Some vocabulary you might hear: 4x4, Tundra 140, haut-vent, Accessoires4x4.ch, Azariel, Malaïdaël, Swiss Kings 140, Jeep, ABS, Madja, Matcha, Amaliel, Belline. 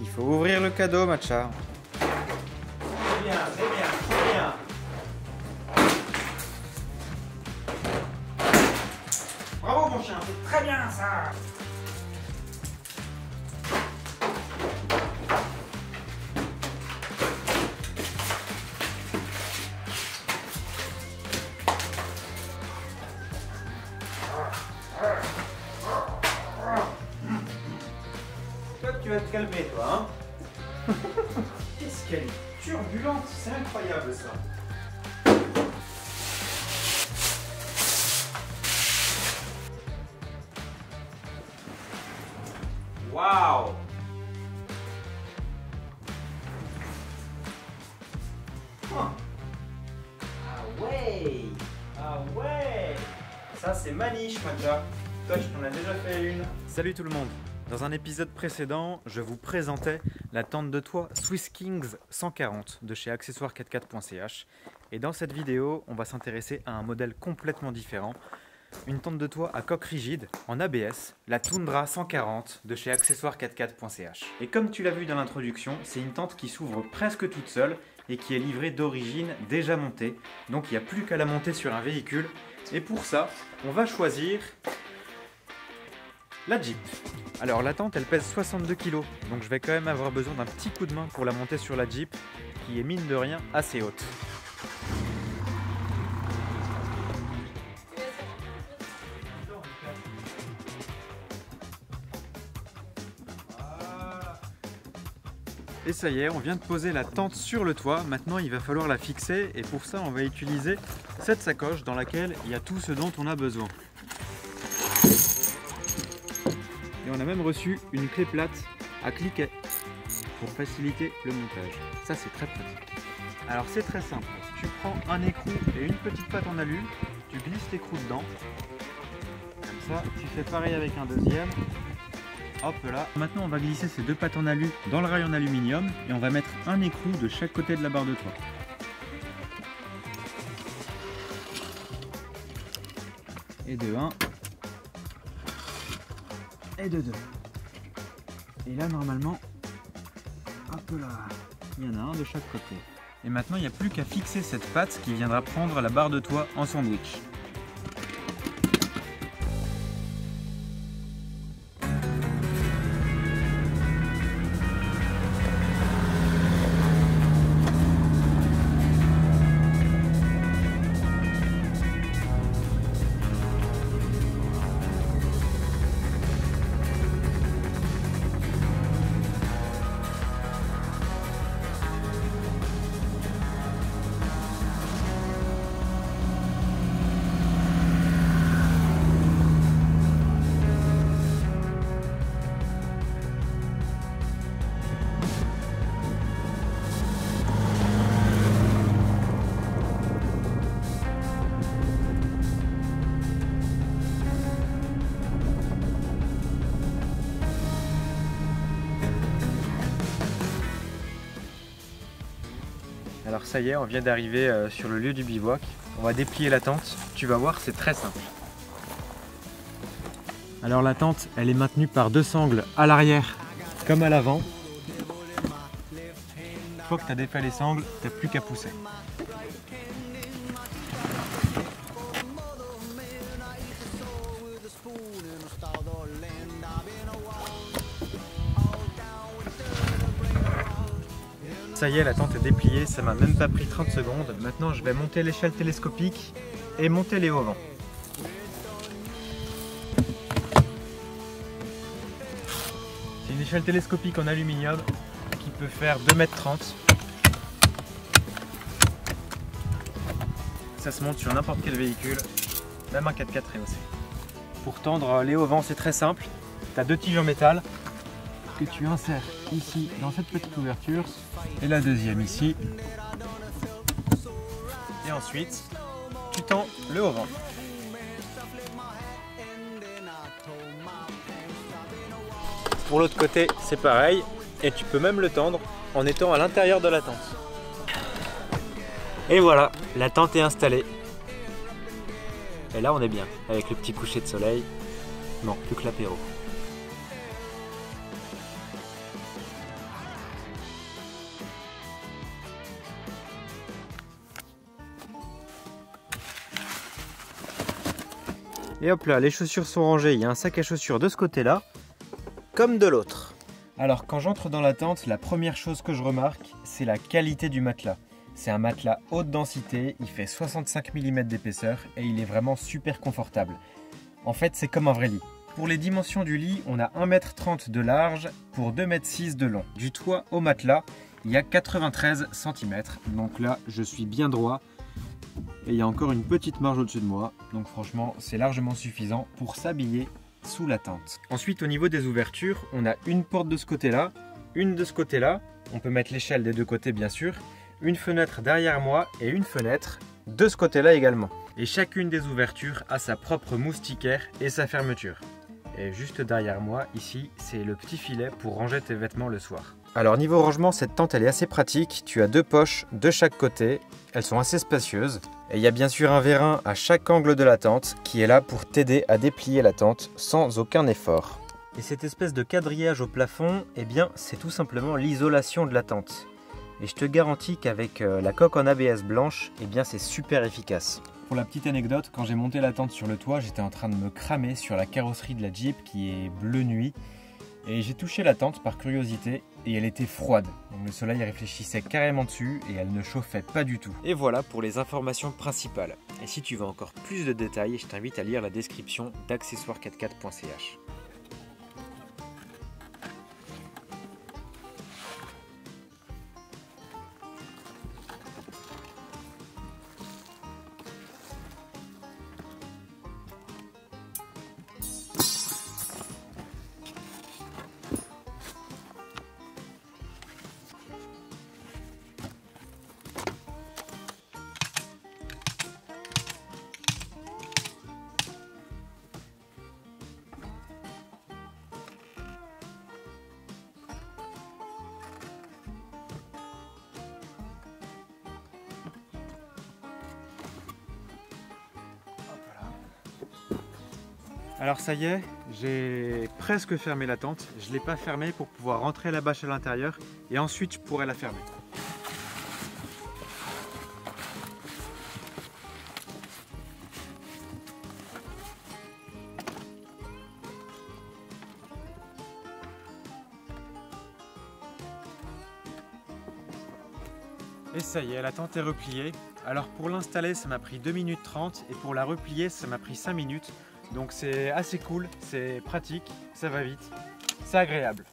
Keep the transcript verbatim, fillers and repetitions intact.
Il faut ouvrir le cadeau, Matcha. C'est bien, c'est bien, c'est bien. Bravo mon chien, c'est très bien ça. Tu vas te calmer toi, hein. Qu'est-ce qu'elle est turbulente, c'est incroyable ça. Waouh. Ah ouais. Ah ouais. Ça c'est maniche, Madja. Toi je t'en ai déjà fait une. Salut tout le monde. Dans un épisode précédent, je vous présentais la tente de toit Swiss Kings cent quarante de chez accessoires quatre quatre point c h. Et dans cette vidéo, on va s'intéresser à un modèle complètement différent. Une tente de toit à coque rigide, en A B S, la Tundra cent quarante de chez accessoires quatre quatre point c h. Et comme tu l'as vu dans l'introduction, c'est une tente qui s'ouvre presque toute seule et qui est livrée d'origine déjà montée. Donc il n'y a plus qu'à la monter sur un véhicule. Et pour ça, on va choisir la Jeep. Alors la tente elle pèse soixante-deux kilos, donc je vais quand même avoir besoin d'un petit coup de main pour la monter sur la Jeep, qui est mine de rien assez haute. Et ça y est, on vient de poser la tente sur le toit, maintenant il va falloir la fixer et pour ça on va utiliser cette sacoche dans laquelle il y a tout ce dont on a besoin. Et on a même reçu une clé plate à cliquet pour faciliter le montage. Ça c'est très pratique. Alors c'est très simple, tu prends un écrou et une petite pâte en alu, tu glisses l'écrou dedans, comme ça tu fais pareil avec un deuxième, hop là. Maintenant on va glisser ces deux pattes en alu dans le rail en aluminium et on va mettre un écrou de chaque côté de la barre de toit. Et de un. Et de deux. Et là normalement, hop là, il y en a un de chaque côté. Et maintenant il n'y a plus qu'à fixer cette patte qui viendra prendre la barre de toit en sandwich. Alors ça y est, on vient d'arriver sur le lieu du bivouac. On va déplier la tente. Tu vas voir, c'est très simple. Alors la tente, elle est maintenue par deux sangles à l'arrière comme à l'avant. Une fois que tu as défait les sangles, tu n'as plus qu'à pousser. Ça y est, la tente est dépliée, ça m'a même pas pris trente secondes. Maintenant, je vais monter l'échelle télescopique et monter les haut-vents. C'est une échelle télescopique en aluminium qui peut faire deux mètres trente. Ça se monte sur n'importe quel véhicule, même un quatre quatre réhaussé. Pour tendre les haut-vents, c'est très simple. Tu as deux tiges en métal que tu insères ici dans cette petite ouverture et la deuxième ici, et ensuite tu tends le haut-vent. Pour l'autre côté c'est pareil et tu peux même le tendre en étant à l'intérieur de la tente. Et voilà, la tente est installée et là on est bien avec le petit coucher de soleil, il manque plus que l'apéro. Et hop là, les chaussures sont rangées, il y a un sac à chaussures de ce côté-là, comme de l'autre. Alors quand j'entre dans la tente, la première chose que je remarque, c'est la qualité du matelas. C'est un matelas haute densité, il fait soixante-cinq millimètres d'épaisseur et il est vraiment super confortable. En fait, c'est comme un vrai lit. Pour les dimensions du lit, on a un mètre trente de large pour deux mètres six de long. Du toit au matelas, il y a quatre-vingt-treize centimètres. Donc là, je suis bien droit. Et il y a encore une petite marge au-dessus de moi. Donc franchement, c'est largement suffisant pour s'habiller sous la tente. Ensuite, au niveau des ouvertures, on a une porte de ce côté-là, une de ce côté-là. On peut mettre l'échelle des deux côtés, bien sûr. Une fenêtre derrière moi et une fenêtre de ce côté-là également. Et chacune des ouvertures a sa propre moustiquaire et sa fermeture. Et juste derrière moi, ici, c'est le petit filet pour ranger tes vêtements le soir. Alors niveau rangement, cette tente elle est assez pratique. Tu as deux poches de chaque côté, elles sont assez spacieuses. Et il y a bien sûr un vérin à chaque angle de la tente qui est là pour t'aider à déplier la tente sans aucun effort. Et cette espèce de quadrillage au plafond, eh bien c'est tout simplement l'isolation de la tente. Et je te garantis qu'avec la coque en A B S blanche, eh bien c'est super efficace. Pour la petite anecdote, quand j'ai monté la tente sur le toit, j'étais en train de me cramer sur la carrosserie de la Jeep qui est bleu nuit. Et j'ai touché la tente par curiosité et elle était froide. Donc le soleil réfléchissait carrément dessus et elle ne chauffait pas du tout. Et voilà pour les informations principales. Et si tu veux encore plus de détails, je t'invite à lire la description d'accessoires quatre quatre point c h. Alors ça y est, j'ai presque fermé la tente. Je ne l'ai pas fermée pour pouvoir rentrer la bâche à l'intérieur et ensuite je pourrai la fermer. Et ça y est, la tente est repliée. Alors pour l'installer, ça m'a pris deux minutes trente et pour la replier, ça m'a pris cinq minutes. Donc c'est assez cool, c'est pratique, ça va vite, c'est agréable.